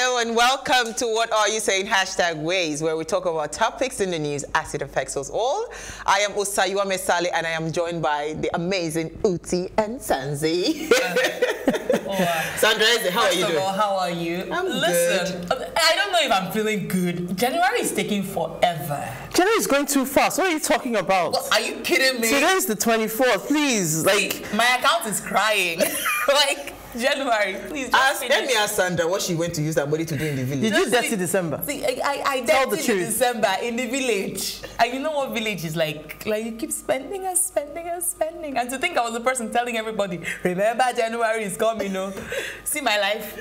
Hello and welcome to What Are You Saying? #Ways, where we talk about topics in the news as it affects us all. I am Osayuwame Sally and I am joined by the amazing Uti and Sanzi. Sandra, how are you doing? First of all, how are you? Listen, I don't know if I'm feeling good. January is taking forever. January is going too fast. What are you talking about? Well, are you kidding me? Today is the 24th. Please, like, my account is crying. Like, January, please. Let me ask Sandra what she went to use that money to do in the village. Did you dirty December? See, I dirty December in the village. And you know what village is like? Like, you keep spending and spending and spending. And to think I was the person telling everybody, remember January is coming, no? See my life?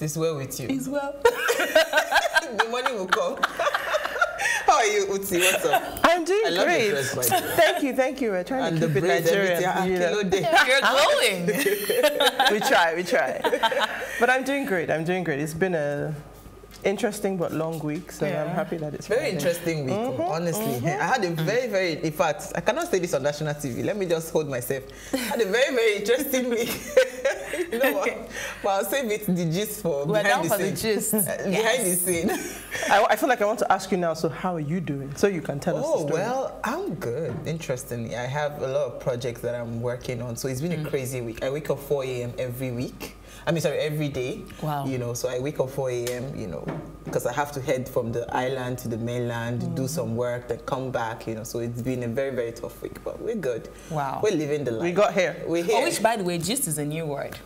It's well with you. It's well. The money will come. How are you, Uti? What's up? I'm doing great. Dress, thank you. We're trying to keep it Nigerian. You're glowing. we try. But I'm doing great. It's been a interesting but long week, so I'm happy that it's very interesting week. Honestly, I had a very, very. In fact, I cannot say this on national TV. Let me just hold myself. I had a very, very interesting week. You know what? But I'll save it the gist for behind the scene. I feel like I want to ask you now. So how are you doing? So you can tell us. Oh well, I'm good. Interestingly, I have a lot of projects that I'm working on. So it's been a crazy week. I wake up 4 a.m. every week. I mean, sorry, every day. Wow. You know, so I wake up 4 a.m., you know, because I have to head from the island to the mainland, do some work, then come back, you know. So it's been a very, very tough week, but we're good. Wow. We're living the life. We got here. We're here. Oh, which, by the way, gist is a new word.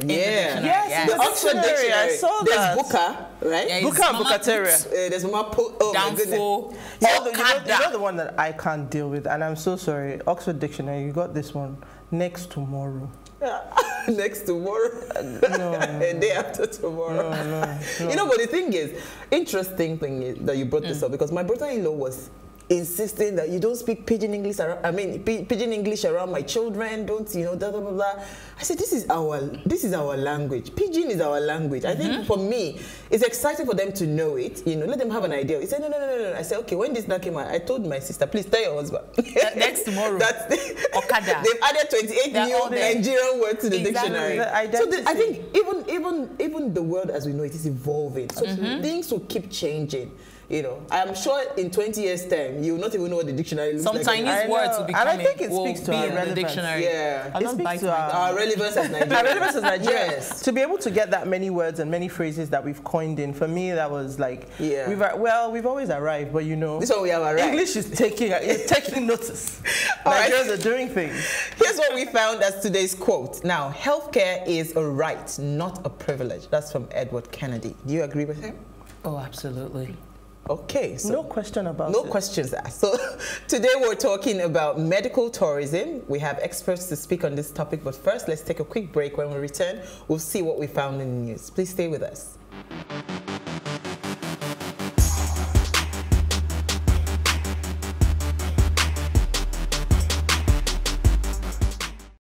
Yeah. Yes. The Oxford Dictionary. I saw that. There's Buka, right? Yeah, Buka and Bukateria. There's Mama Po. Oh, my goodness. Yeah, you know the one that I can't deal with, and I'm so sorry. Oxford Dictionary, you got this one. Next tomorrow. Yeah. Next tomorrow, a day after tomorrow. No. You know, but the thing is, interesting thing is that you brought this up, because my brother-in-law was insisting that you don't speak pidgin English around, my children, don't, you know, blah, blah, blah, blah. I said, this is our language. Pidgin is our language. I think for me, it's exciting for them to know it, you know, let them have an idea. He said, no. I said, okay, when this now came out, I told my sister, please tell your husband. Next tomorrow. Okada. They've added 28 new Nigerian words to the dictionary. So I think even the world as we know it is evolving. So things will keep changing. You know, I'm sure in 20 years' time, you will not even know what the dictionary looks like. Some Chinese words will be coming. And I think it speaks to our relevance. Yeah. It speaks to our relevance as Nigerians. Our relevance as Nigerians. Yes. To be able to get that many words and many phrases that we've coined in, for me, that was like, we've always arrived, but you know. This one we have arrived. English is taking notice. Nigerians are doing things. Here's what we found as today's quote. Now, healthcare is a right, not a privilege. That's from Edward Kennedy. Do you agree with him? Oh, absolutely. Okay, so no question about it. No questions asked. So today we're talking about medical tourism. We have experts to speak on this topic, but first let's take a quick break. When we return, we'll see what we found in the news. Please stay with us.